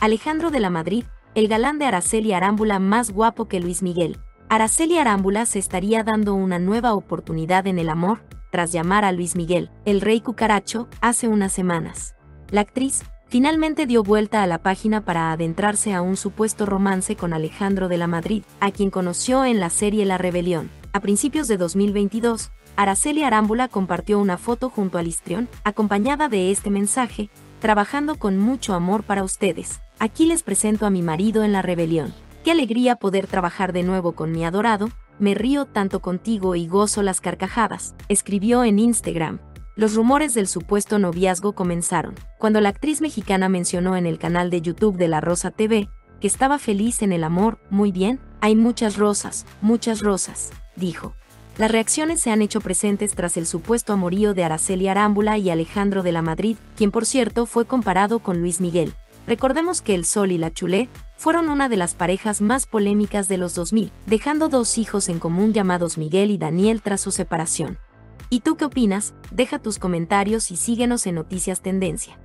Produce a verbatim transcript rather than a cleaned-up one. Alejandro de la Madrid, el galán de Aracely Arámbula más guapo que Luis Miguel. Aracely Arámbula se estaría dando una nueva oportunidad en el amor, tras llamar a Luis Miguel El Rey Cucaracho hace unas semanas. La actriz finalmente dio vuelta a la página para adentrarse a un supuesto romance con Alejandro de la Madrid, a quien conoció en la serie La Rebelión. A principios de dos mil veintidós, Aracely Arámbula compartió una foto junto al histrión, acompañada de este mensaje: trabajando con mucho amor para ustedes. Aquí les presento a mi marido en La Rebelión. Qué alegría poder trabajar de nuevo con mi adorado, me río tanto contigo y gozo las carcajadas, escribió en Instagram. Los rumores del supuesto noviazgo comenzaron cuando la actriz mexicana mencionó en el canal de YouTube de La Rosa T V que estaba feliz en el amor. Muy bien, hay muchas rosas, muchas rosas, dijo. Las reacciones se han hecho presentes tras el supuesto amorío de Aracely Arámbula y Alejandro de la Madrid, quien por cierto fue comparado con Luis Miguel. Recordemos que El Sol y la Chulé fueron una de las parejas más polémicas de los dos mil, dejando dos hijos en común llamados Miguel y Daniel tras su separación. ¿Y tú qué opinas? Deja tus comentarios y síguenos en Noticias Tendencia.